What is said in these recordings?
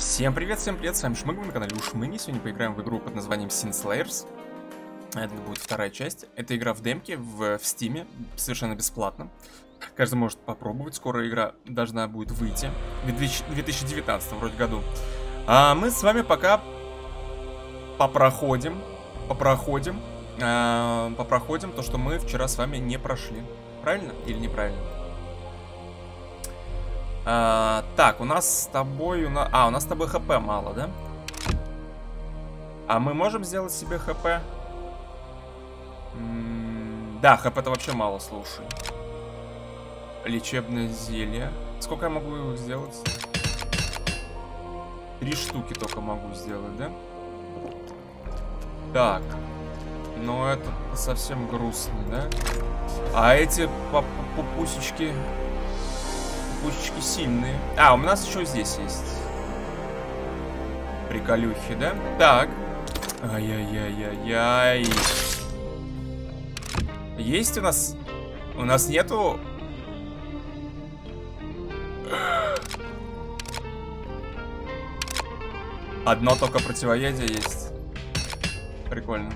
Всем привет, с вами Ушмыги, вы на канале Ушмыги. Сегодня поиграем в игру под названием Sin Slayers. Это будет вторая часть. Это игра в демке, в Steam, совершенно бесплатно. Каждый может попробовать, скоро игра должна будет выйти. В 2019 вроде году. А мы с вами пока попроходим то, что мы вчера с вами не прошли. Правильно или неправильно? Так, у нас с тобой... у нас с тобой хп мало, да? А мы можем сделать себе хп? Да, хп-то вообще мало, слушай. Лечебное зелье. Сколько я могу его сделать? 3 штуки только могу сделать, да? Так. Но это совсем грустно, да? А эти пупусечки... Пучечки сильные. А, у нас еще здесь есть приколюхи, да? Так. Ай-яй-яй-яй-яй. Есть у нас... У нас нету... Одно только противоядие есть. Прикольно.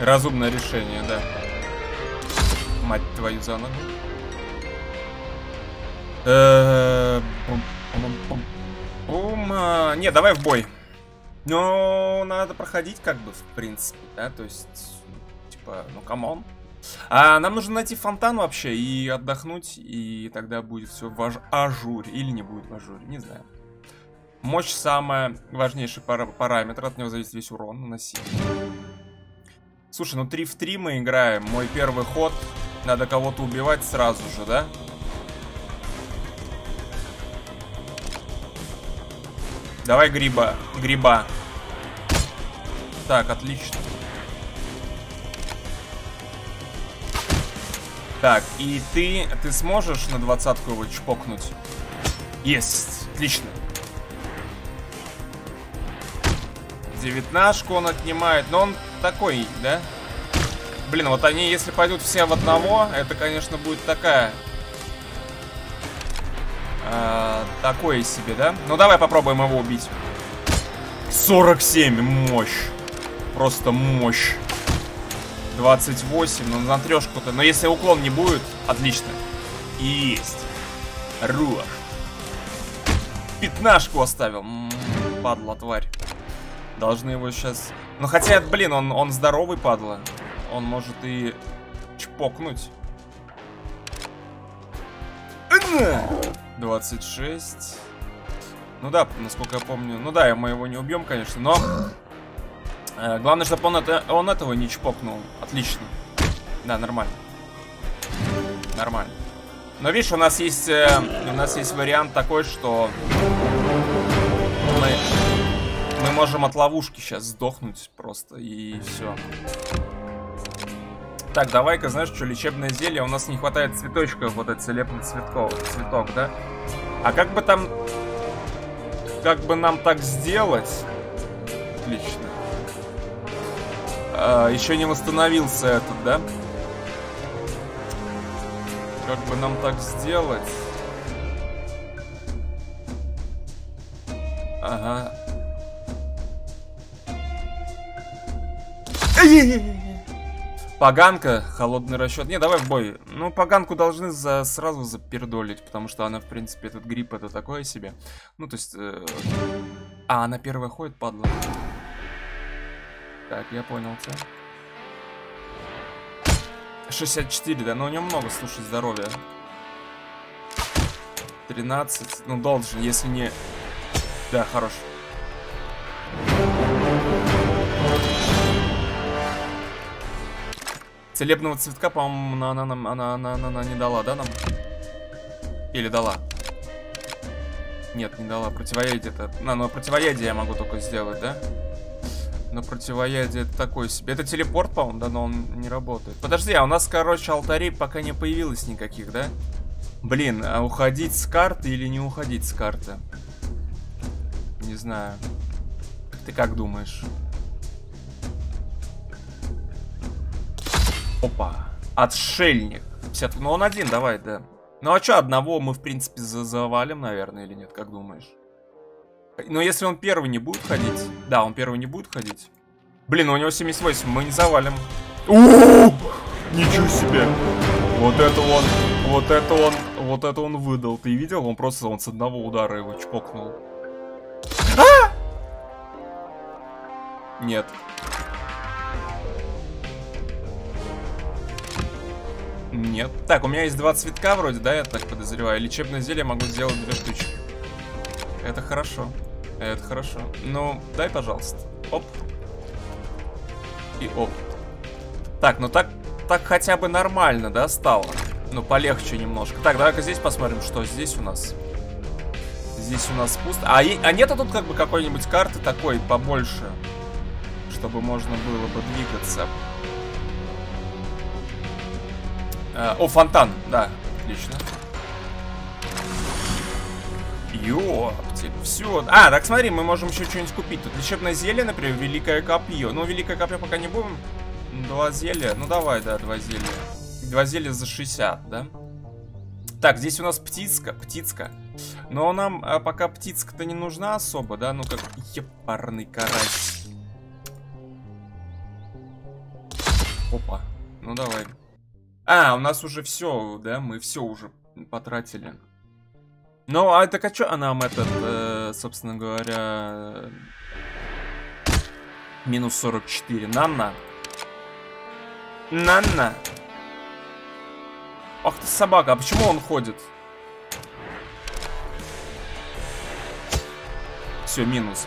Разумное решение, да. Мать твою за ногу. Не, давай в бой. Но надо проходить как бы, в принципе, да, то есть, типа, ну камон. А нам нужно найти фонтан вообще и отдохнуть, и тогда будет все в ажуре. Или не будет в ажуре, не знаю. Мощь самая важнейший параметр, от него зависит весь урон наносимый. Слушай, ну 3 в 3 мы играем. Мой первый ход. Надо кого-то убивать сразу же, да? Давай гриба. Гриба. Так, отлично. Так, и ты сможешь на 20-ку его чпокнуть? Есть. Отлично. 19-ку он отнимает, но он такой, да? Блин, вот они, если пойдут все в одного, это, конечно, будет такая... такое себе, да? Ну, давай попробуем его убить. 47, мощь. Просто мощь. 28, ну, на 3-шку-то. Но если уклон не будет, отлично. Есть. Рух. 15-шку оставил. Падла, тварь. Должны его сейчас... Ну хотя, блин, он здоровый, падла. Он может и чпокнуть. 26. Ну да, насколько я помню. Ну да, мы его не убьем, конечно, но... главное, чтобы он этого не чпокнул. Отлично. Да, нормально. Нормально. Но видишь, у нас есть вариант такой, что... Мы можем от ловушки сейчас сдохнуть просто, и все. Так, давай-ка, знаешь что, лечебное зелье. У нас не хватает цветочков, вот этот целебный цветок, да? А как бы там... Как бы нам так сделать? Отлично. Еще не восстановился этот, да? Как бы нам так сделать? Ага. Поганка, холодный расчет. Не, давай в бой. Ну, поганку должны сразу запердолить, потому что она, в принципе, этот грипп, это такое себе. Ну, то есть... А, она первая ходит, падла. Так, я понял тебя. 64, да, но у него много, слушай, здоровья. 13, ну, должен, если не... Да, хорош. Целебного цветка, по-моему, она не дала, да, нам? Или дала? Нет, не дала. Противоядие-то... Но противоядие я могу только сделать, да? Но противоядие такое себе. Это телепорт, по-моему, да, но он не работает. Подожди, а у нас, короче, алтарей пока не появилось никаких, да? Блин, а уходить с карты или не уходить с карты? Не знаю. Ты как думаешь? Опа. Отшельник. 50. Ну, он один, давай, да. Ну, а что, одного мы, в принципе, завалим, наверное, или нет? Как думаешь? Но если он первый не будет ходить... Да, он первый не будет ходить. Блин, у него 78, мы не завалим. У-у-у! Ничего себе! Вот это он! Вот это он! Вот это он выдал. Ты видел? Он просто с одного удара его чпокнул. А! Нет. Нет. Так, у меня есть 2 цветка вроде, да, я так подозреваю. Лечебное зелье могу сделать 2 штучки. Это хорошо. Это хорошо. Ну, дай, пожалуйста. Оп. И оп. Так, ну так хотя бы нормально, да, стало? Ну, полегче немножко. Так, давай-ка здесь посмотрим, что здесь у нас. Здесь у нас пусто. А нету тут как бы какой-нибудь карты такой побольше, чтобы можно было бы двигаться? О, фонтан, да, отлично. Ёптель, все. А, так смотри, мы можем еще что-нибудь купить. Тут лечебное зелье, например, великое копье. Ну, великое копье пока не будем. 2 зелья, ну давай, да, 2 зелья. 2 зелья за 60, да? Так, здесь у нас птицка. Но нам пока птицка-то не нужна особо, да? Ну как, епарный карась. Опа, ну давай. А, у нас уже все, да? Мы все уже потратили. Ну, а так а что нам этот, собственно говоря, минус 44? На-на. На-на. Ах ты собака, а почему он ходит? Все, минус.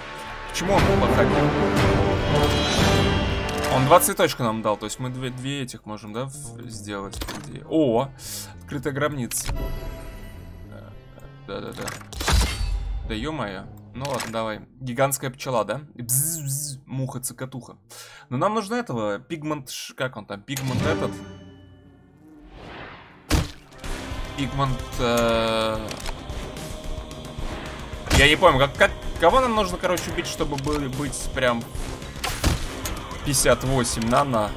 Почему он походил? Он 2 цветочка нам дал, то есть мы 2 этих можем, да, сделать. О, открытая гробница. Да-да-да. Да ё-моё. Ну ладно, давай. Гигантская пчела, да? Бз-бз-бз. Муха-цокотуха. Но нам нужно этого. Пигмент... Как он там? Пигмент этот. Пигмент... Я не помню, кого нам нужно, короче, убить, чтобы быть прям... 58 на-на.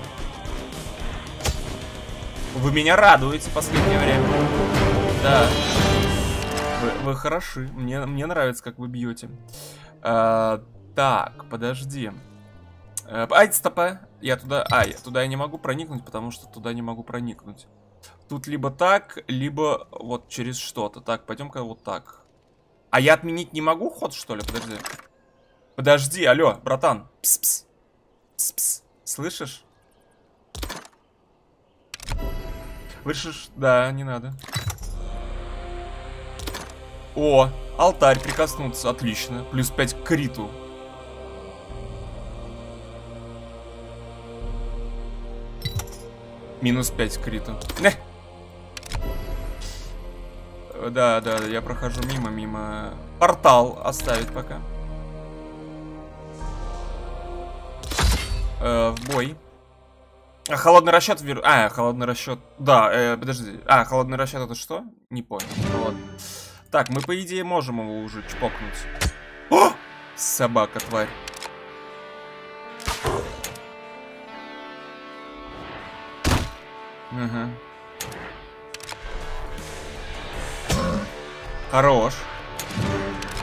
Вы меня радуете в последнее время. Да. Вы хороши. Мне нравится, как вы бьете. Так, подожди. Ай, стопа. Я туда не могу проникнуть, потому что туда не могу проникнуть. Тут либо так, либо вот через что-то. Так, пойдем-ка вот так. А я отменить не могу ход, что ли? Подожди. Подожди, алло, братан. Пс-пс. Пс-пс. Слышишь? Слышишь? Да, не надо. О, алтарь прикоснуться, отлично. Плюс 5 к криту. Минус 5 к криту. Да, я прохожу мимо. Портал оставить пока. В бой. А холодный расчет холодный расчет. Да, подожди. А, холодный расчет это что? Не понял. Ладно. Так, мы, по идее, можем его уже чпокнуть. О! Собака, тварь. Ага. Хорош.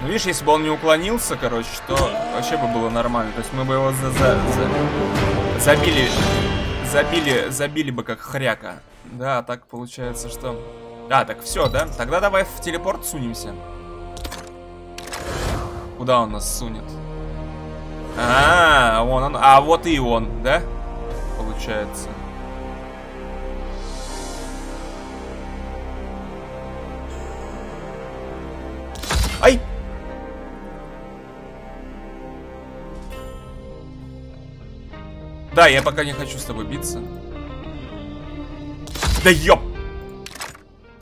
Ну, видишь, если бы он не уклонился, короче, то вообще бы было нормально. То есть мы бы его забили бы как хряка. Да, так получается, что... А, так все, да? Тогда давай в телепорт сунемся. Куда он нас сунет? А, вон он. А вот и он, да? Получается. Ай! Да, я пока не хочу с тобой биться. Да ёп!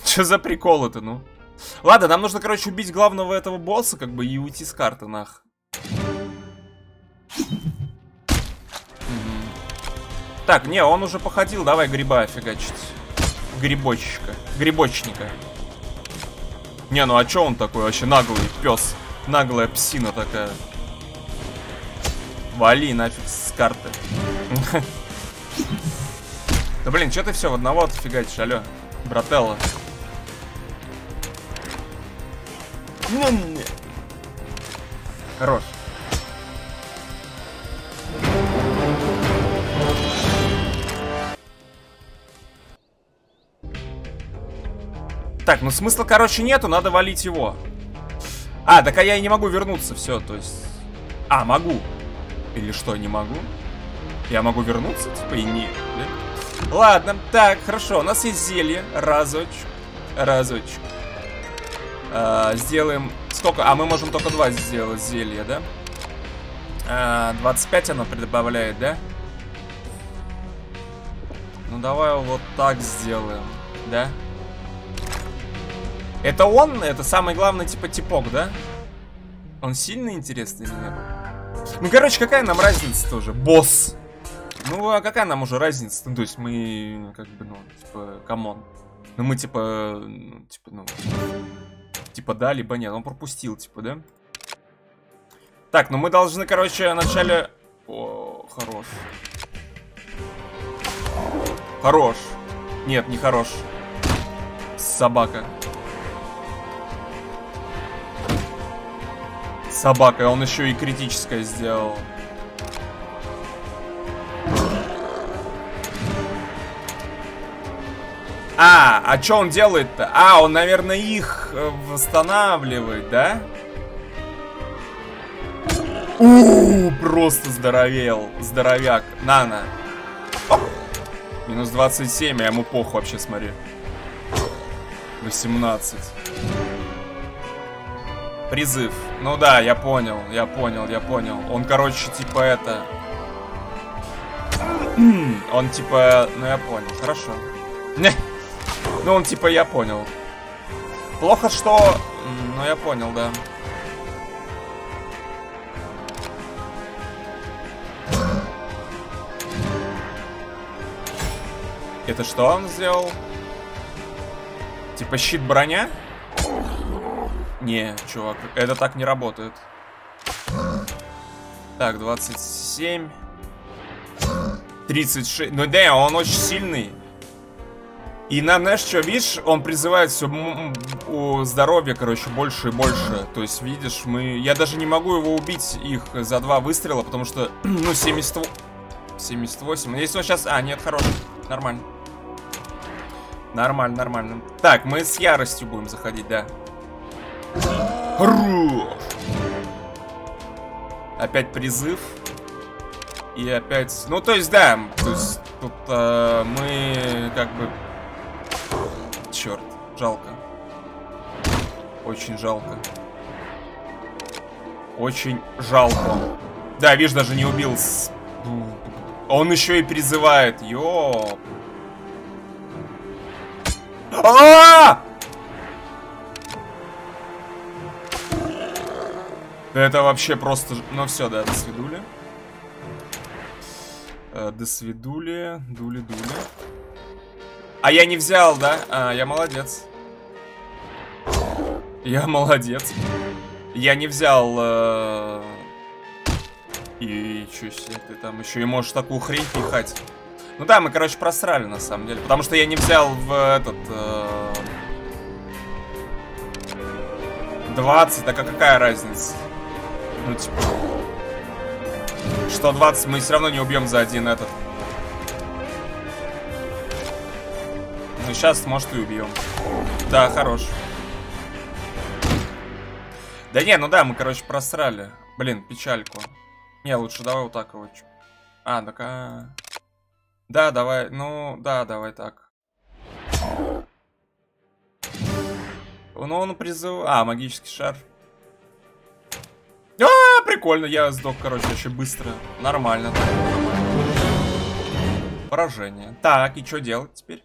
Что за прикол это, ну? Ладно, нам нужно, короче, убить главного этого босса, как бы, и уйти с карты, нах. Так, не, он уже походил, давай гриба офигачить. Грибочника. Не, ну а чё он такой вообще наглый пёс? Наглая псина такая. Вали нафиг с карты. Да блин, что ты все в одного отфигачишь, алё, брателло. Хорош. Так, ну смысла, короче, нету, надо валить его. А, так а я и не могу вернуться, все, то есть... А, могу. Или что, не могу? Я могу вернуться, типа, и не... Да? Ладно, так, хорошо, у нас есть зелье. Разочек, разочек. Сделаем... Сколько? А, мы можем только 2 сделать зелья, да? 25 оно прибавляет, да? Ну, давай вот так сделаем, да? Это он? Это самый главный, типа, типок, да? Он сильно интересный или нет? Ну, короче, какая нам разница тоже? Босс! Ну, а какая нам уже разница? Ну, то есть мы, как бы, ну, типа, камон. Ну, мы, типа, ну, типа, ну... Типа, да, либо нет. Он пропустил, типа, да? Так, ну мы должны, короче, вначале... О, хорош. Хорош. Нет, не хорош. Собака. Собака, он еще и критическое сделал. А что он делает-то? А, он, наверное, их восстанавливает, да? У-у-у, просто здоровел, здоровяк. На-на. Минус 27, а ему похуй вообще, смотри. 18. Призыв. Ну да, я понял, я понял, я понял. Он, короче, типа это... Он типа... Ну я понял, хорошо. Ну он типа, я понял. Плохо, что... Ну я понял, да. Это что он сделал? Типа щит, броня? Не, чувак, это так не работает. Так, 27. 36. Ну да, он очень сильный. И нам, знаешь, что, видишь, он призывает все здоровье, короче, больше и больше. То есть, видишь, мы... Я даже не могу его убить их за 2 выстрела, потому что, ну, 70... 78. Если он сейчас... А, нет, хорош. Нормально. Нормально, нормально. Так, мы с яростью будем заходить, да. Хорош! Опять призыв. И опять... Ну, то есть, да, то есть, тут мы как бы... Черт, жалко. Очень жалко. Очень жалко. Да, видишь, даже не убил. Он еще и призывает. Ёп. А-а-а! Это вообще просто... Ну все, да, досвидули. Досвидули, дули-дули. А я не взял, да? А, я молодец. Я молодец. Я не взял... И чё себе, ты там еще и можешь такую хрень пихать. Ну да, мы, короче, просрали, на самом деле. Потому что я не взял в этот... 20, так а какая разница? Ну, типа... Что 20 мы все равно не убьем за один этот. Ну, сейчас, может, и убьем. Да, хорош. Да не, ну да, мы, короче, просрали. Блин, печальку. Не, лучше давай вот так вот. А, так а... Да, давай, ну, да, давай так. Ну, он призыв... А, магический шар. А, прикольно, я сдох, короче, очень быстро. Нормально. Поражение. Так, и что делать теперь?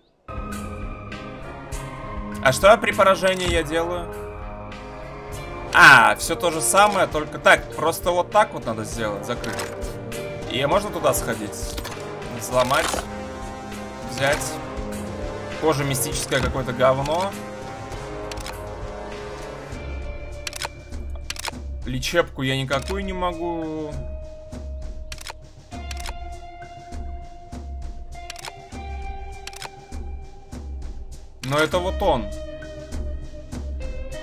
А что при поражении я делаю? А, все то же самое, только так. Просто вот так вот надо сделать, закрыть. И можно туда сходить. Сломать. Взять. Тоже мистическое какое-то говно. Лечебку я никакую не могу. Но это вот он.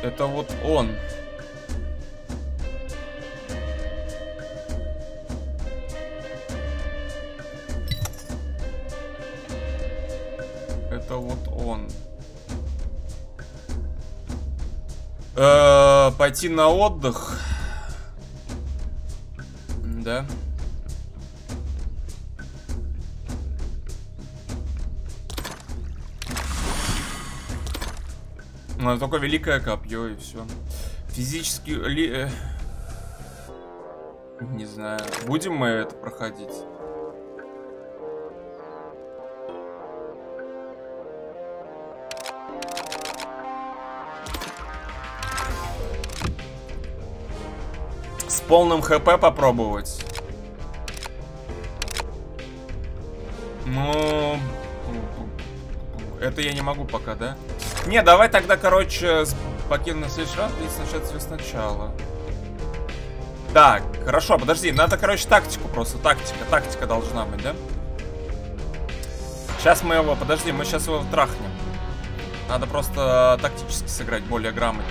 Это вот он. Это вот он. Пойти на отдых. Да. Но только великое копье и все. Физически не знаю. Будем мы это проходить? С полным ХП попробовать. Ну, это я не могу пока, да? Не, давай тогда, короче, покинем на следующий раз и начать все сначала. Так, хорошо, подожди, надо, короче, тактику просто, тактика должна быть, да? Сейчас мы его, подожди, мы сейчас его трахнем. Надо просто тактически сыграть более грамотно,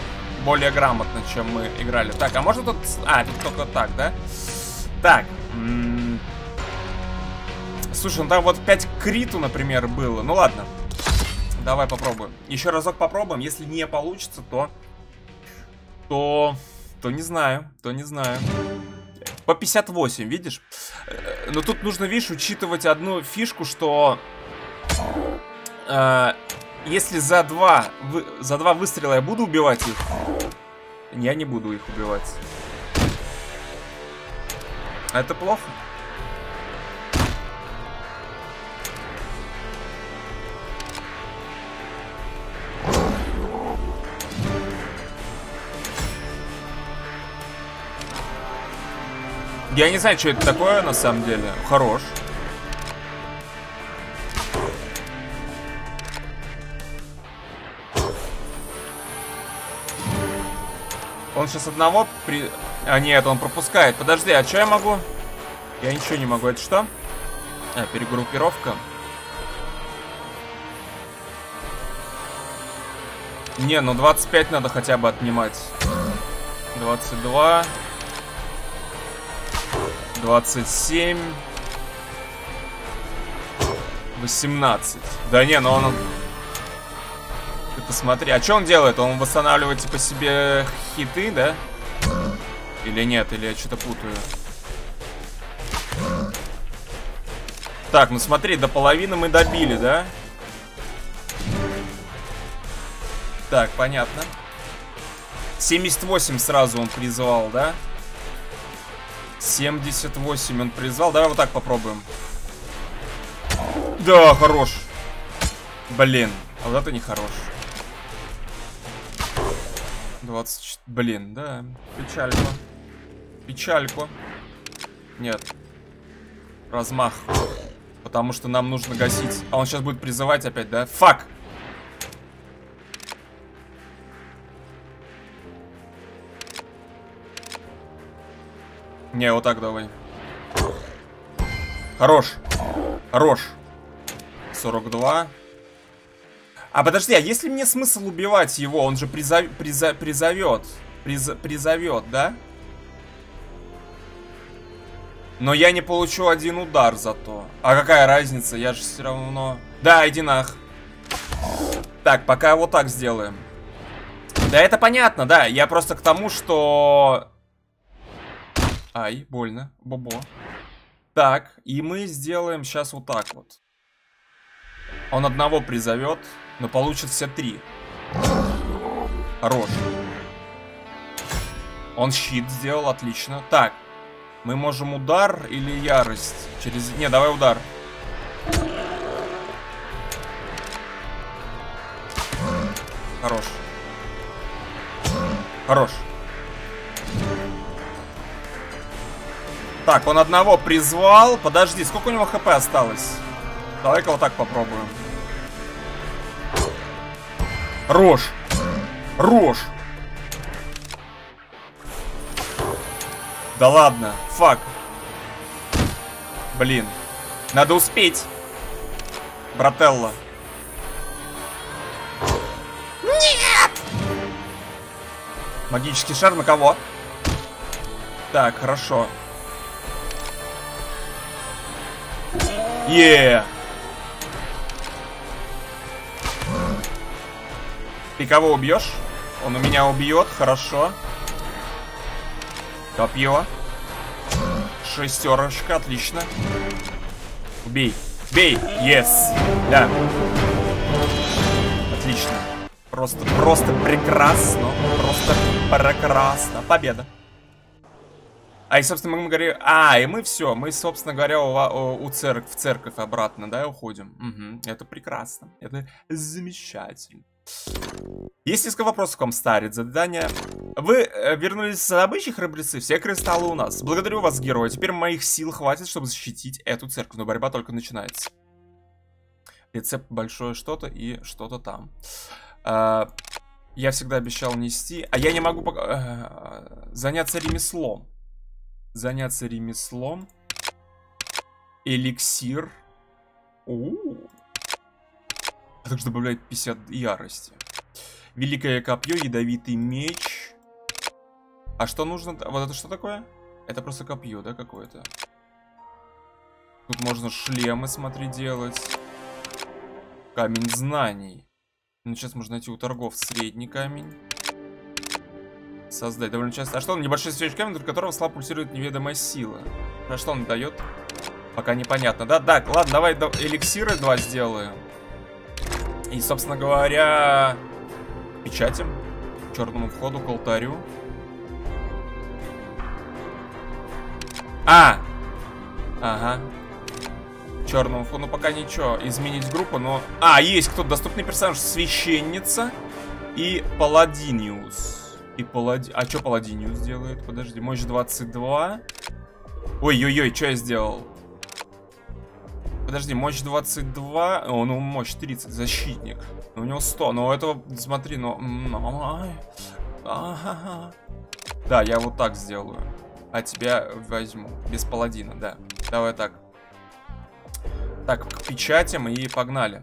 чем мы играли. Так, а можно тут... А, тут только так, да? Так. Слушай, ну там вот 5 криту, например, было. Ну ладно. Давай попробуем. Еще разок попробуем. Если не получится, то... То не знаю. То не знаю. По 58, видишь? Но тут нужно, видишь, учитывать одну фишку, что... Если за два выстрела я буду убивать их... Я не буду их убивать. Это плохо. Я не знаю, что это такое, на самом деле. Хорош. Он сейчас одного при... А, нет, он пропускает. Подожди, а что я могу? Я ничего не могу. Это что? А, перегруппировка. Не, ну 25 надо хотя бы отнимать. 22... 27... 18. Да не, но он... Ты посмотри. А что он делает? Он восстанавливает, типа, себе хиты, да? Или нет? Или я что-то путаю? Так, ну смотри, до половины мы добили, да? Так, понятно. 78 сразу он призвал, да? 78 он призвал. Давай вот так попробуем. Да, хорош. Блин, а вот это не хорош. 24. Блин, да. Печальку. Печальку. Нет. Размах. Потому что нам нужно гасить. А он сейчас будет призывать опять, да? Фак! Не, вот так давай. Хорош. Хорош. 42. А, подожди, а есть ли мне смысл убивать его? Он же призовет, да? Но я не получу один удар зато. А какая разница? Я же все равно... Да, иди нах. Так, пока вот так сделаем. Да, это понятно, да. Я просто к тому, что... Ай, больно, бобо. Так, и мы сделаем сейчас вот так вот. Он одного призовет, но получит все 3. Хорош. Он щит сделал, отлично. Так, мы можем удар или ярость? Через... Не, давай удар. Хорош. Хорош. Так, он одного призвал. Подожди, сколько у него хп осталось? Давай-ка вот так попробуем. Рожь! Рожь! Да ладно, фак. Блин. Надо успеть. Брателла. Магический шар на кого? Так, хорошо. Еее. Ты кого убьешь? Он у меня убьет, хорошо. Копье. Шестерочка, отлично. Убей. Бей! Yes! Да. Отлично. Просто прекрасно. Просто прекрасно. Победа. А и, собственно, мы говорим... А, и мы все. Мы, собственно говоря, в церковь обратно, да, уходим. Угу. Это прекрасно. Это замечательно. Есть несколько вопросов к вам, старец. Задание. Вы вернулись с обычных храбрецы, все кристаллы у нас. Благодарю вас, герой. Теперь моих сил хватит, чтобы защитить эту церковь. Но борьба только начинается. Рецепт большое что-то и что-то там. Я всегда обещал нести. А я не могу пока... Заняться ремеслом. Заняться ремеслом. Эликсир. А также добавляет 50 ярости. Великое копье, ядовитый меч. А что нужно? Вот это что такое? Это просто копье, да, какое-то? Тут можно шлемы, смотри, делать. Камень знаний. Ну, сейчас можно найти у торгов средний камень. Создать довольно часто. А что он? Небольшой свечный камень, от которого слабо пульсирует неведомая сила. А что он дает? Пока непонятно, да? Так, ладно, давай эликсиры 2 сделаем. И, собственно говоря, печатим к черному входу, к алтарю. А! Ага. К черному входу, ну, пока ничего. Изменить группу, но... А, есть кто-то доступный персонаж. Священница и Паладиниус. А что Паладиниус делает? Подожди, мощь 22. Ой-ой-ой, что я сделал? Подожди, мощь 22. О, ну мощь 30, защитник. У него 100, но у этого, смотри, Да, я вот так сделаю. А тебя возьму. Без паладина, да. Давай так. Так, к печатям и погнали.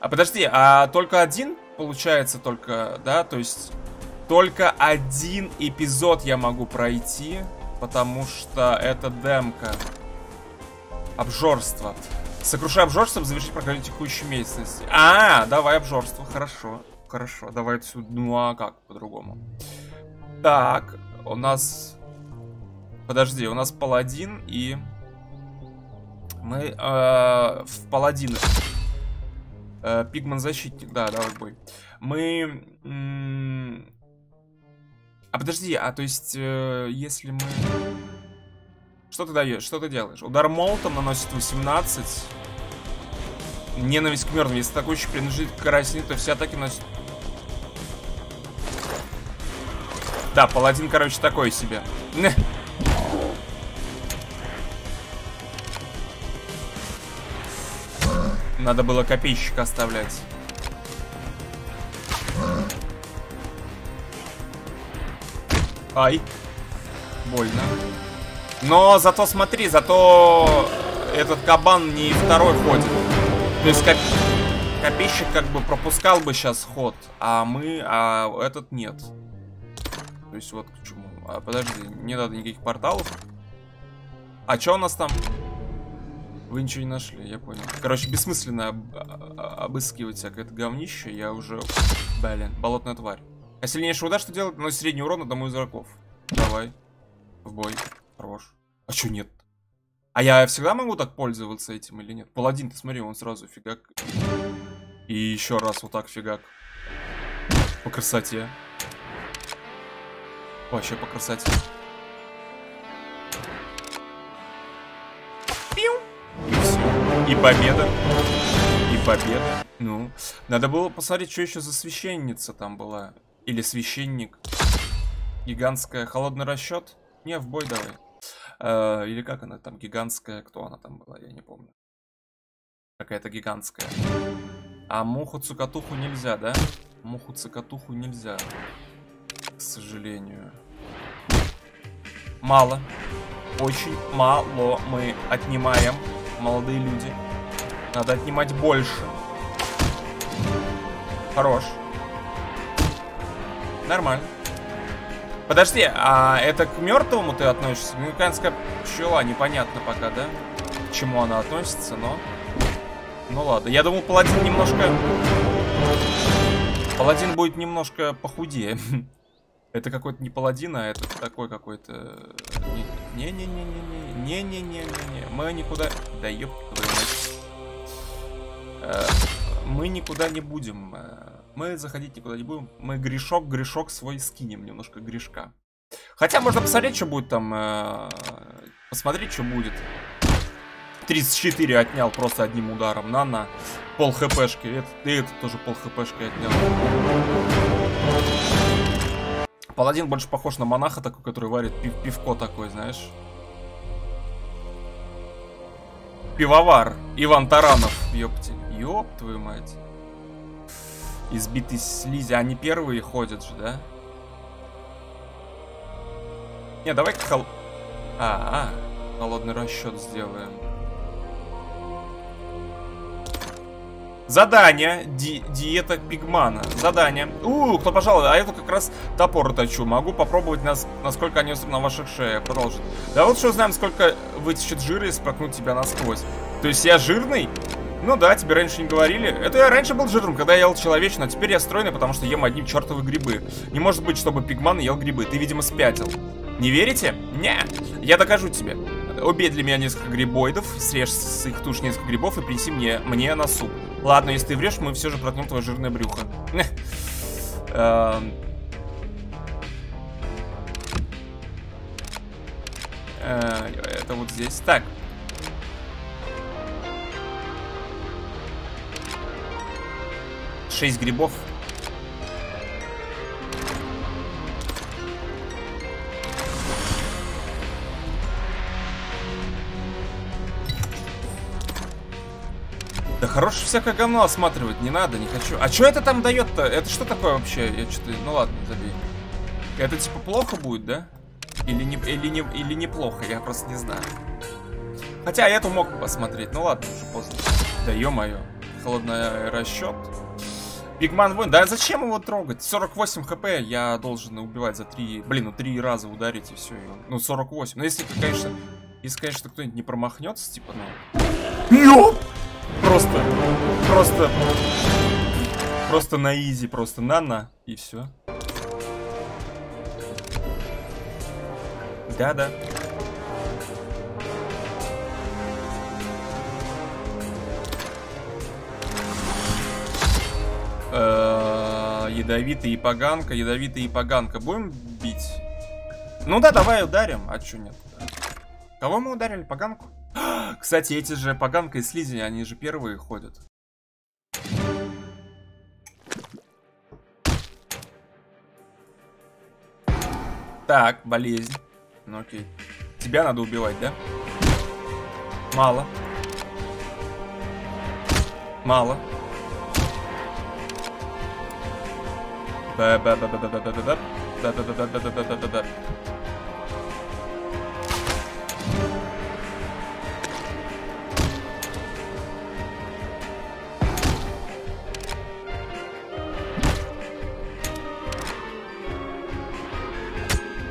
А подожди, а только один? Получается только, да? То есть только один эпизод я могу пройти. Потому что это демка. Обжорство. Сокрушай обжорство, завершить прохождение текущей местности. А, давай обжорство, хорошо. Хорошо, давай отсюда. Ну а как по-другому? Так, у нас... Подожди, у нас паладин и... Мы в паладинах. Пигман-защитник, да, давай бой. Мы... А подожди, а то есть, если мы... Что ты даешь? Что ты делаешь? Удар молотом наносит 18. Ненависть к мертвым. Если атакующий принадлежит к карасине, то все атаки носят... Да, паладин, короче, такой себе. Надо было копейщика оставлять. Ай. Больно. Но зато смотри, зато этот кабан не второй ходит. То есть копейщик как бы пропускал бы сейчас ход, а мы, а этот нет. То есть вот к чему. А, подожди, не надо никаких порталов. А что у нас там? Вы ничего не нашли, я понял. Короче, бессмысленно обыскивать всякое это говнище. Я уже... Блин, болотная тварь. А сильнейший удар что делать? Ну, средний урон одному из игроков. Давай. В бой. Хорош. А чё нет? А я всегда могу так пользоваться этим или нет? Паладин, ты смотри, он сразу фигак. И еще раз вот так фигак. По красоте. Вообще по красоте. И все. И победа. И победа. Ну, надо было посмотреть, что еще за священница там была. Или священник. Гигантская. Холодный расчет. Не, в бой давай. Или как она там, гигантская, кто она там была, я не помню. Какая-то гигантская. А муху-цукатуху нельзя, да? Муху-цукатуху нельзя. К сожалению. Мало. Очень мало мы отнимаем, молодые люди. Надо отнимать больше. Хорош. Нормально. Подожди, а это к мертвому ты относишься? Американская пчела, непонятно пока, да? К чему она относится, но... Ну ладно, я думал, паладин немножко... Паладин будет немножко похудее. Это какой-то не паладин, а это такой какой-то... Не-не-не-не-не-не-не-не-не-не. Мы никуда... Да ёб твою мать. Мы никуда не будем. Мы заходить никуда не будем. Мы грешок свой скинем. Немножко грешка. Хотя можно посмотреть, что будет там. Посмотреть, что будет. 34 отнял просто одним ударом. На. Пол хпшки. Это тоже пол хпшки отнял. Паладин больше похож на монаха такой, который варит пивко такой, знаешь. Пивовар. Иван Таранов. Ёпти. Ёп твою мать. Избитые слизи. Они первые ходят же, да? Не, давай-ка холодный расчет сделаем. Задание. Диета пигмана. Задание. Кто пожалуй, а я тут как раз топор точу. Могу попробовать, насколько они остры на ваших шеях. Продолжить. Да вот что узнаем, сколько вытечет жира и спракнут тебя насквозь. То есть я жирный? Ну да, тебе раньше не говорили. Это я раньше был жирным, когда я ел человечину, а теперь я стройный, потому что ем одни чертовы грибы. Не может быть, чтобы пигман ел грибы. Ты, видимо, спятил. Не верите? Не. Я докажу тебе. Убей для меня несколько грибоидов, срежь с их туш несколько грибов и принеси мне на суп. Ладно, если ты врешь, мы все же проткнем твое жирное брюхо. Это вот здесь. Так. Шесть грибов. Да хорошее всякое говно осматривать не надо, не хочу. А что это там дает-то? Это что такое вообще? Я что-то... Ну ладно, забей. Это типа плохо будет, да? Или неплохо, я просто не знаю. Хотя я эту мог посмотреть. Ну ладно, уже поздно. Да ё-моё. Холодный расчет. Пигман воин. Да зачем его трогать? 48 хп я должен убивать за 3... Блин, ну 3 раза ударить и все. Ну 48. Ну если, конечно... Если, конечно, кто-нибудь не промахнется, типа, ну... Ёп! Просто на изи, просто на, и все. Да. Ядовитая и поганка. Будем бить? Ну да, давай ударим. А чё нет? Кого мы ударили? Поганку? Кстати, эти же поганка и слизи, они же первые ходят. Так, болезнь. Ну окей. Тебя надо убивать, да? Мало. Да.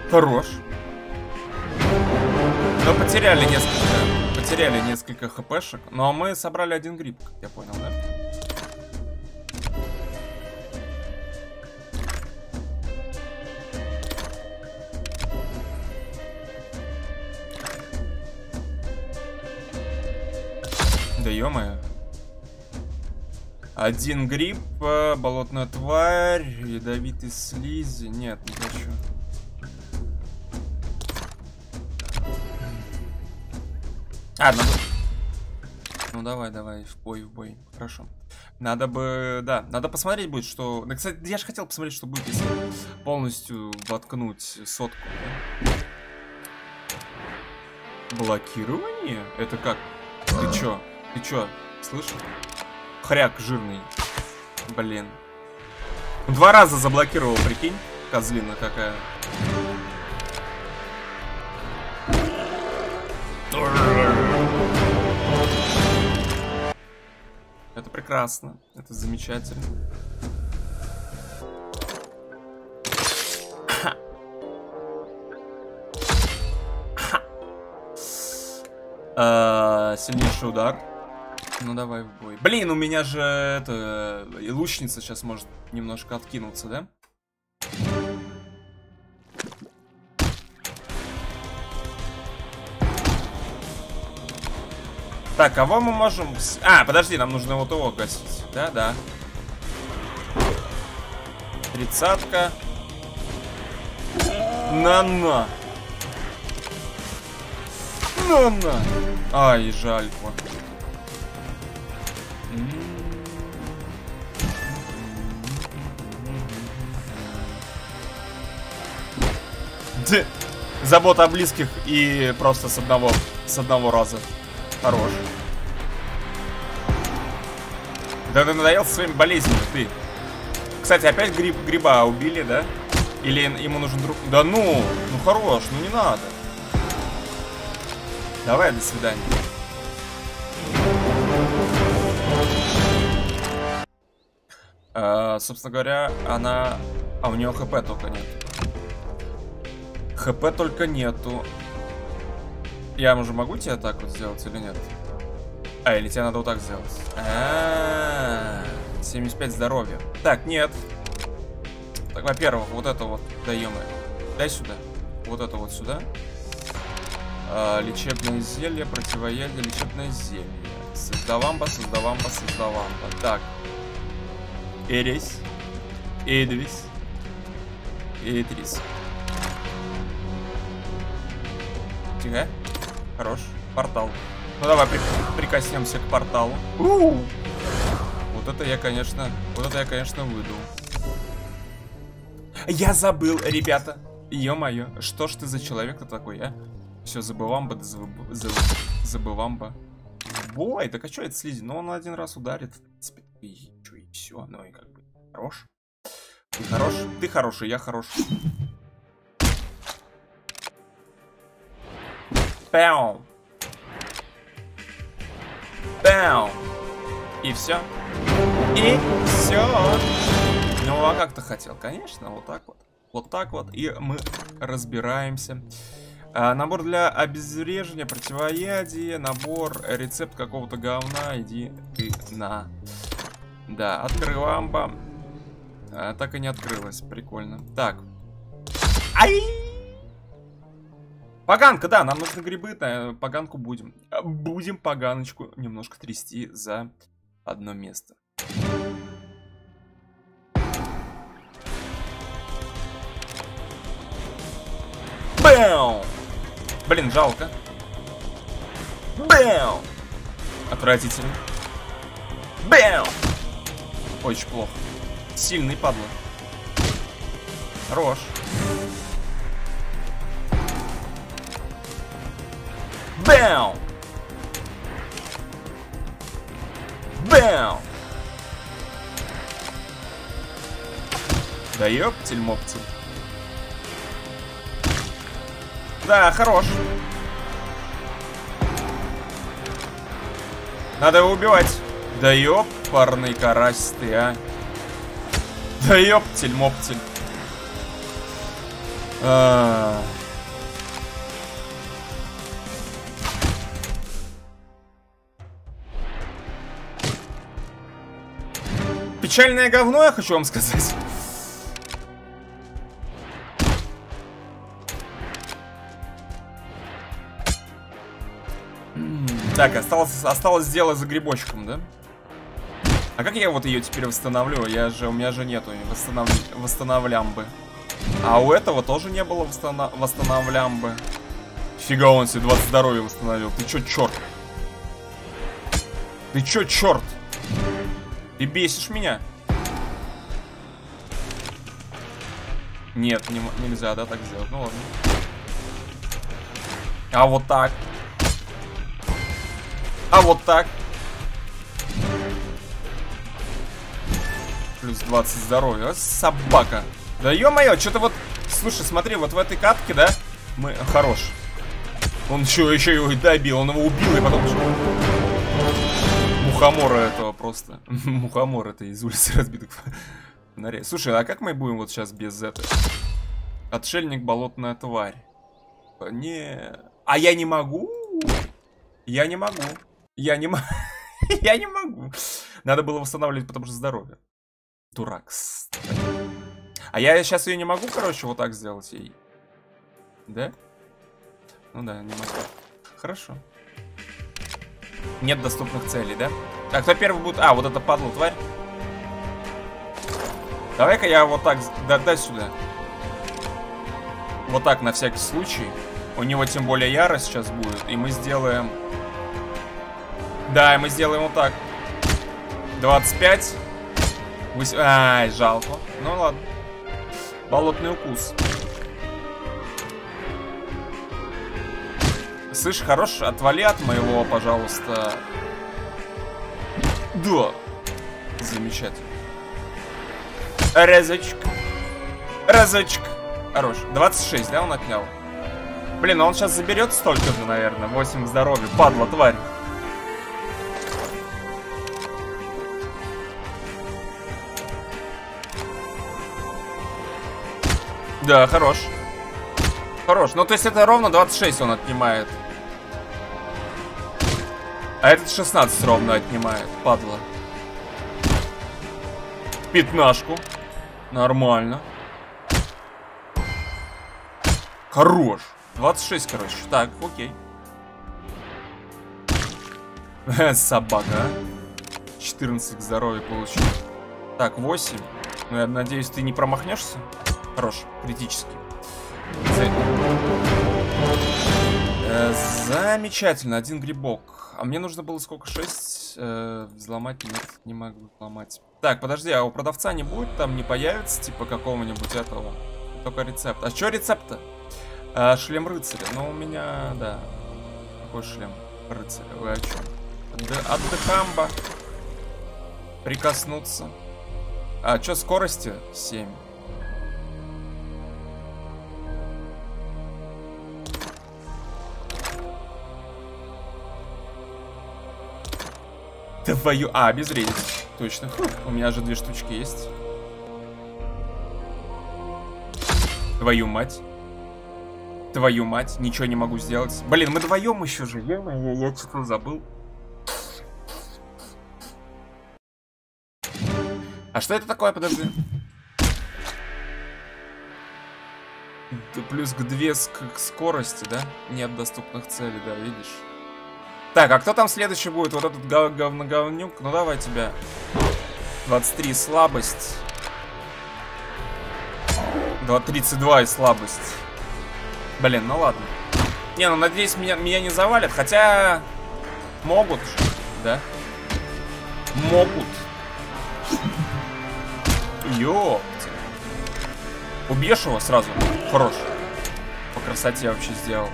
Хорош. Но потеряли несколько хпшек. Но мы собрали один гриб, как я понял, да? Да ё-моё. Один гриб, болотная тварь, ядовитый слизи. Нет, не хочу. Ну давай, в бой. Хорошо. Надо посмотреть будет, что... Да, кстати, я же хотел посмотреть, что будет, если полностью воткнуть сотку. Да? Блокирование? Это как? Ты чё? Слышишь? Хряк жирный. Блин. 2 раза заблокировал, прикинь. Козлина какая. Это прекрасно, это замечательно. Сильнейший удар. Ну давай в бой. Блин, у меня же это... И лучница сейчас может немножко откинуться, да? Так, кого мы можем... А, подожди, нам нужно вот его гасить. Да-да. 30-ка. На-на. На-на. Ай, жаль. Забота о близких и просто с одного раза. Хорош. Да ты надоел со своими болезнями, ты. Кстати, опять гриба убили, да? Или ему нужен друг... Да ну хорош, ну не надо. Давай, до свидания. Собственно говоря, она... А у нее ХП только нет. ХП только нету. Я уже могу тебе так вот сделать или нет? А, или тебе надо вот так сделать? А-а-а, 75 здоровья. Так, нет. Так, во-первых, вот это вот даем. Дай сюда. Вот это вот сюда. А, лечебное зелье, противоядие, лечебное зелье. Создавамба, создавамба, создавамба. Так. Эрис. Эдрис. Эдрис. Тихо. Хорош. Портал. Ну давай прикоснемся к порталу. Вот это я, конечно... выйду. Я забыл, ребята. Ё-моё. Что ж ты за человек-то такой, а? Все, забывамба. Бой, так а чё это слизень? Ну он один раз ударит. И чё, и всё. Ну и как бы... Хорош. Ты хорош. Ты хороший, я хорош. Пау. Пау. И все. И все. Ну, а как ты хотел? Конечно, вот так вот. Вот так вот. И мы разбираемся. Набор для обезвреживания, противоядия. Набор, рецепт какого-то говна. Иди ты на. Да, открываем бам. Так и не открылась. Прикольно. Так. Ай! Поганка, да, нам нужны грибы, да, поганку будем. Будем поганочку немножко трясти за одно место. Бэу! Блин, жалко. Бэу! Отвратительно. Бэу! Очень плохо. Сильный падла. Хорош. Бэу! Бэу! Да ёптель-моптель. Да, хорош. Надо его убивать. Да ёпарный карась ты, а. Да ёптель-моптель. Печальное говно, я хочу вам сказать. Так, осталось дело за грибочком, да? А как я вот ее теперь восстановлю? У меня же нету восстановлямбы. А у этого тоже не было восстановлямбы. Фига, он себе 20 здоровья восстановил. Ты чё, черт? Ты чё, черт? Ты бесишь меня? Нет, нельзя, да, так сделать. Ну ладно. А вот так. А вот так. Плюс 20 здоровья. Собака. Да ё-моё, что-то вот... Слушай, смотри, вот в этой катке, да? Мы... Хорош. Он чё, еще его добил. Он его убил и потом... Мухомора этого просто. Мухомор это из улицы разбитых фонарей. Слушай, а как мы будем вот сейчас без этого? Отшельник, болотная тварь. Не... А я не могу? Я не могу. Я не могу. Надо было восстанавливать, потому что здоровье. Дурак. А я сейчас ее не могу, короче, вот так сделать ей. Да? Ну да, не могу. Хорошо. Нет доступных целей, да? А кто первый будет? А, вот это падла, тварь. Давай-ка я вот так... Дай сюда. Вот так, на всякий случай. У него тем более ярость сейчас будет. И мы сделаем... Да, и мы сделаем вот так. 25. Ай, жалко. Ну ладно. Болотный укус. Слышь, хорош, отвали от моего, пожалуйста. Да. Замечательно. Разочек. Разочек. Хорош. 26, да, он отнял? Блин, он сейчас заберет столько же, наверное. 8 здоровья. Падла, тварь. Да, хорош. Хорош. Ну, то есть это ровно 26 он отнимает. А этот 16 ровно отнимает, падла. Пятнашку. Нормально. Хорош. 26, короче. Так, окей. Собака. 14 здоровья получил. Так, 8. Ну, я надеюсь, ты не промахнешься. Хорош. Критически. Замечательно. Один грибок. А мне нужно было сколько? 6? Взломать? Нет, не могу взломать. Так, подожди, а у продавца не будет? Там не появится, типа, какого-нибудь этого? Только рецепт. А что рецепт-то? Шлем рыцаря. Ну, у меня, да. Какой шлем рыцаря? Вы о чем? Отдыхамба. Прикоснуться. А, что скорости? 7. Твою... А, обезвредить. Точно. Фу, у меня же 2 штучки есть. Твою мать. Твою мать. Ничего не могу сделать. Блин, мы вдвоем еще живем. Я что-то забыл. А что это такое? Подожди. Плюс к 2 скорости, да? Нет доступных целей, да, видишь? Так, а кто там следующий будет? Вот этот говноговнюк. Ну давай тебя. 23 слабость. 32 и слабость. Блин, ну ладно. Не, ну надеюсь, меня не завалят. Хотя... Могут. Да? Могут. Ёпта. Убьешь его сразу? Хорош. По красоте вообще сделал.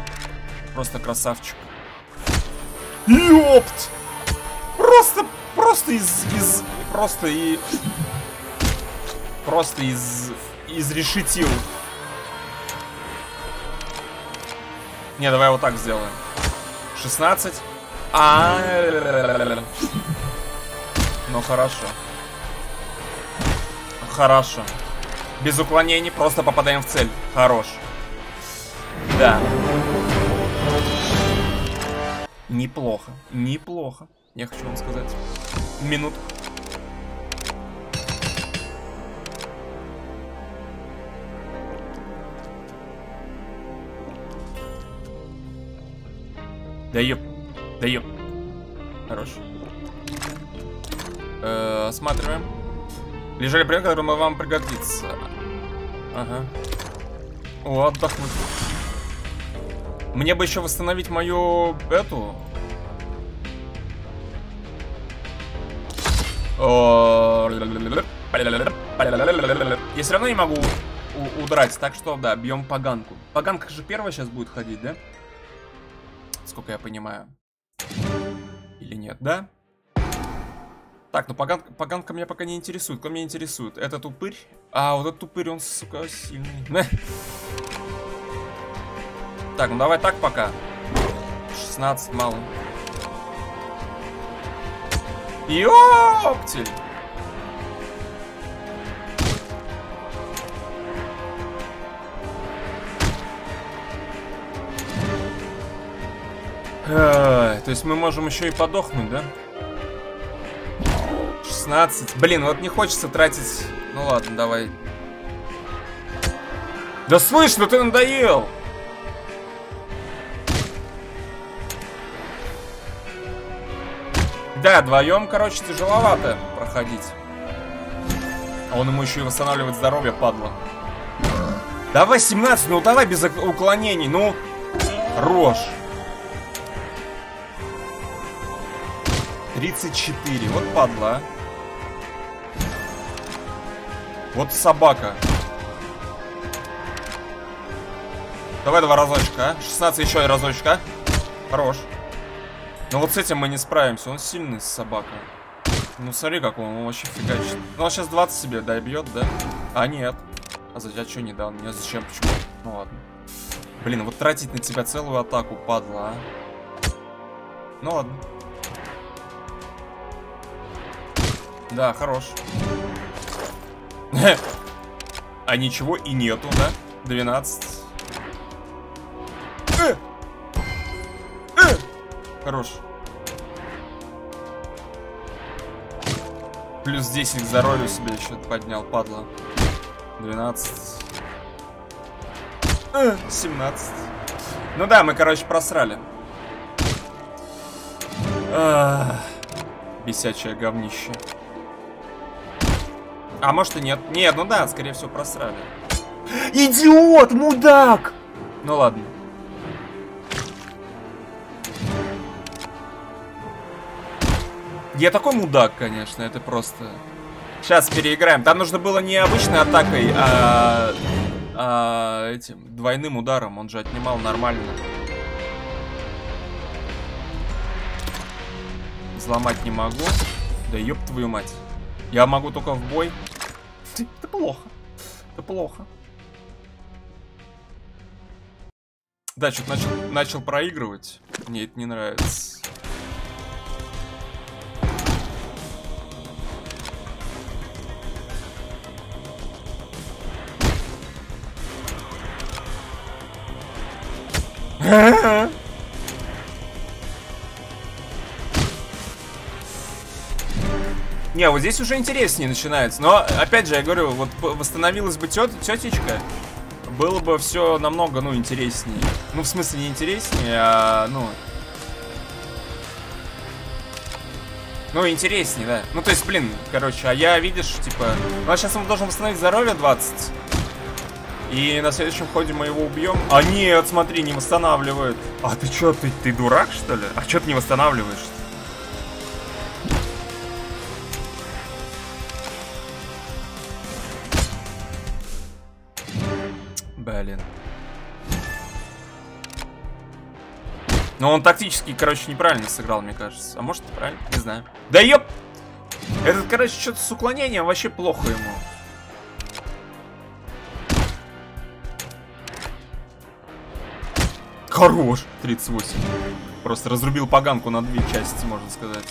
Просто красавчик. Ёпт! Просто решетил. Не, давай вот так сделаем. 16. Ну хорошо. Хорошо. Без уклонений, просто попадаем в цель. Хорош. Да. Неплохо, неплохо, я хочу вам сказать. Минутку. Даёп, даёп. Хорош. Осматриваем. Лежали предметы, которые мы вам пригодится. Ага. О, отдохнуть. Мне бы еще восстановить мою... эту... Я все равно не могу удрать, так что, да, бьем поганку. Поганка же первая сейчас будет ходить, да? Сколько я понимаю. Или нет, да? Так, ну поганка меня пока не интересует. Кто меня интересует? Этот упырь. А, вот этот упырь, он, сука, сильный. Так, ну давай так пока. 16, мало. Ёптель! То есть мы можем еще и подохнуть, да? 16. Блин, вот не хочется тратить... Ну ладно, давай. Да слышь, ну ты надоел! Да, вдвоем, короче, тяжеловато проходить. А он ему еще и восстанавливает здоровье, падла. Давай 17, ну давай без уклонений, ну... Хорош. 34, вот падла. Вот собака. Давай два разочка, 16 еще и разочка. Хорош. Но вот с этим мы не справимся, он сильный, собака. Ну смотри, как он вообще фигачит. Ну он сейчас 20 себе добьет, да? А нет. А зачем, что не дал? Мне зачем, почему? Ну ладно. Блин, вот тратить на тебя целую атаку, падла, а. Ну ладно. Да, хорош. А ничего и нету, да? 12. Хорош. Плюс 10 к здоровью себе еще поднял, падла. 12. 17. Ну да, мы, короче, просрали. Бесячее говнище. А может и нет. Нет, ну да, скорее всего, просрали. Идиот, мудак! Ну ладно. Я такой мудак, конечно, это просто... Сейчас переиграем. Там нужно было не обычной атакой, а этим двойным ударом. Он же отнимал нормально. Взломать не могу. Да ёб твою мать. Я могу только в бой. Это плохо. Это плохо. Да, что-то начал проигрывать. Мне это не нравится. Не, вот здесь уже интереснее начинается. Но, опять же, я говорю, вот восстановилась бы тетечка, было бы все намного, ну, интереснее. Ну, в смысле, не интереснее, а, ну... Ну, интереснее, да. Ну, то есть, блин, короче, а я, видишь, типа... Ну, а сейчас он должен восстановить здоровье 20. И на следующем ходе мы его убьем. А нет, смотри, не восстанавливает. А ты чё, ты дурак, что ли? А чё ты не восстанавливаешь? Блин. Но он тактически, короче, неправильно сыграл, мне кажется. А может, правильно? Не знаю. Да ёп! Этот, короче, что-то с уклонением вообще плохо ему. Хорош, 38. Просто разрубил поганку на две части, можно сказать.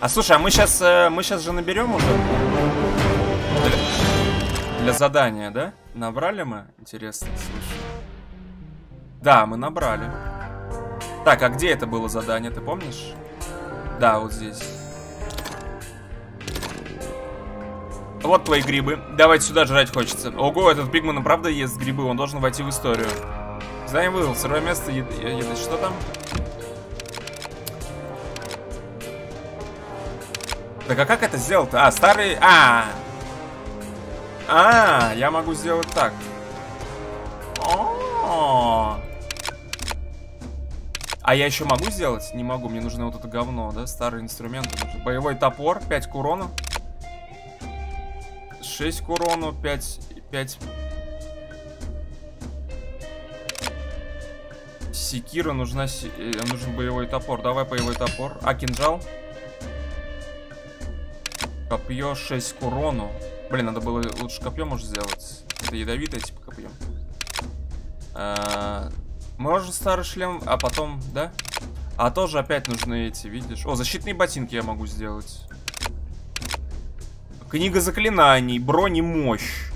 А слушай, а мы сейчас же наберем уже для задания, да? Набрали мы? Интересно, слушай. Да, мы набрали. Так, а где это было задание, ты помнишь? Да, вот здесь. Вот твои грибы. Давайте сюда жрать хочется. Ого, этот пигман правда ест грибы, он должен войти в историю. Займ вывел, сырое место, еды. Что там? Так а как это сделать-то? А, старый... А, я могу сделать так. А я еще могу сделать? Не могу, мне нужно вот это говно, да? Старый инструмент. Боевой топор, 5 к урону. 6 к урону, 5... Секира нужен боевой топор. Давай боевой топор. А, кинжал. Копье 6 к урону. Блин, надо было лучше копье, может, сделать. Это ядовитое, типа, копье. Можно старый шлем, а потом, да? А тоже опять нужны эти, видишь? О, защитные ботинки я могу сделать. Книга заклинаний, бронь и мощь.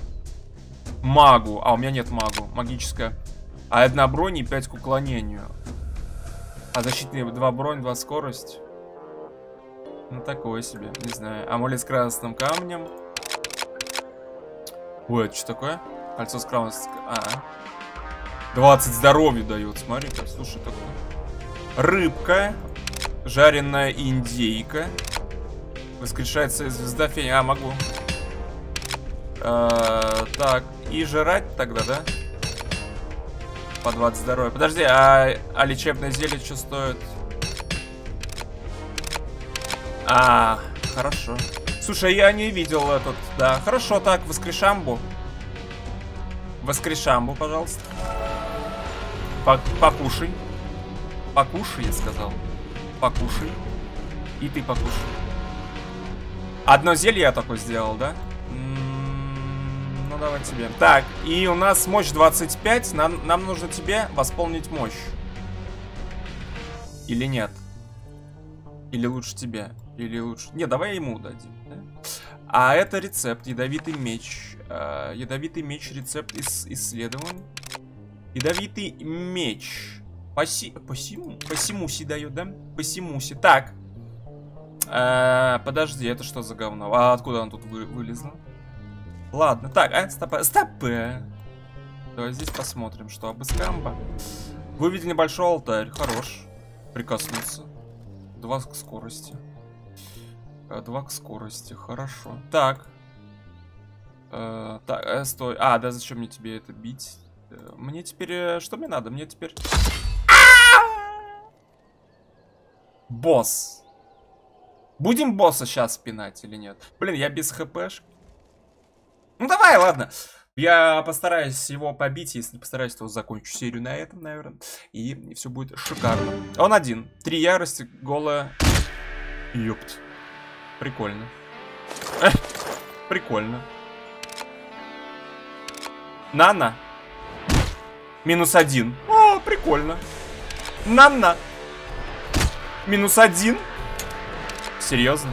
Магу. А, у меня нет магу. Магическая. А одна бронь и 5 к уклонению. А защитные 2 бронь, 2 скорость. Ну такое себе, не знаю. Амулет с красным камнем. Ой, это что такое? Кольцо с красным... 20 здоровья дает, смотри. Слушай, такое. Рыбка. Жареная индейка. Воскрешается звезда фея. А, могу. Так, и жрать тогда, да? По 20 здоровья. Подожди, а лечебное зелье что стоит? А, хорошо. Слушай, я не видел этот, да. Хорошо, так, воскрешамбу. Воскрешамбу, пожалуйста. Покушай. Покушай, я сказал. Покушай. И ты покушай. Одно зелье я такое сделал, да? Ну, давай тебе. Так, и у нас мощь 25. Нам нужно тебе восполнить мощь. Или нет? Или лучше тебе? Или лучше... Не, давай ему дадим. Да? А это рецепт. Ядовитый меч. Ядовитый меч. Рецепт исследован. Ядовитый меч. По симуси дает, да? По симуси. Так. Подожди, это что за говно? А откуда она тут вылезла? Ладно, так, стоп. Давай здесь посмотрим, что обыскамба. Выведи небольшой алтарь, хорош. Прикоснуться. 2 к скорости. 2 к скорости, хорошо. Так. Стой. Да зачем мне тебе это бить? Мне теперь... Что мне надо? Мне теперь... Босс. Будем босса сейчас пинать или нет? Блин, я без хпшки. Ну давай, ладно. Я постараюсь его побить. Если не постараюсь, то закончу серию на этом, наверное. И все будет шикарно. Он один. 3 ярости, голая. Ёпт. Прикольно. Прикольно. Нана. -1. О, прикольно. Нана. -1. Серьезно?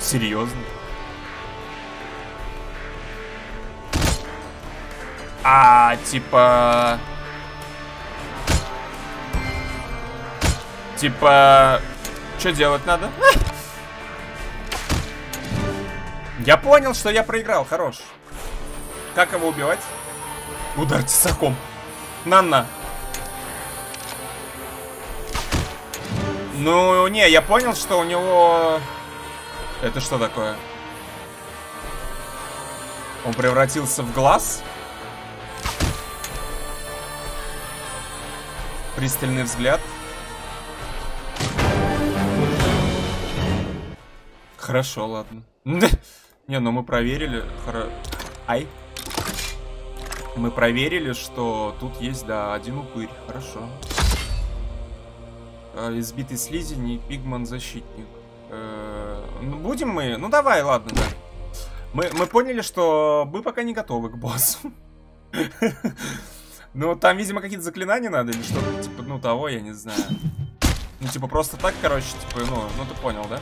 Серьезно? Типа... Что делать надо? Я понял, что я проиграл. Хорош. Как его убивать? Удар тесаком. На-на. Ну, не, я понял, что у него... Это что такое? Он превратился в глаз? Пристальный взгляд. Хорошо, ладно. Не, ну мы проверили. Ай. Мы проверили, что тут есть, да, один упырь. Хорошо. Избитый слизень и пигман-защитник. Будем мы? Ну давай, ладно, да. Мы поняли, что мы пока не готовы к боссу. Ну, там, видимо, какие-то заклинания надо или что-то, типа, ну, того, я не знаю. Ну, типа, просто так, короче, типа, ну, ты понял, да?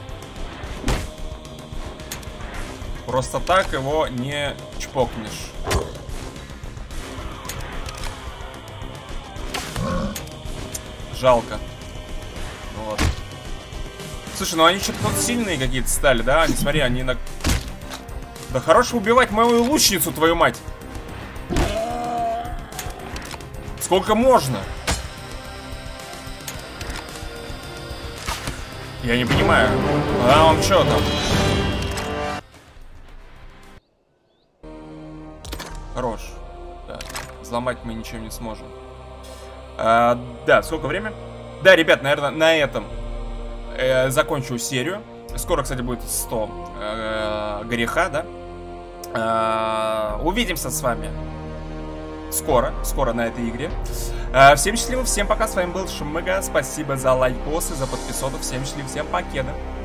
Просто так его не чпокнешь. Жалко. Вот. Слушай, ну они что-то тут сильные какие-то стали, да? Они, смотри, они на... Да хорош убивать мою лучницу, твою мать! Сколько можно? Я не понимаю. А он что там? Хорош. Да. Взломать мы ничем не сможем. Да, сколько времени? Да, ребят, наверное, на этом закончу серию. Скоро, кстати, будет 100 греха, да? Увидимся с вами. Скоро на этой игре. Всем счастливо, всем пока. С вами был Ушмыги. Спасибо за лайкосы, за подписотов. Всем счастливо, всем покеда.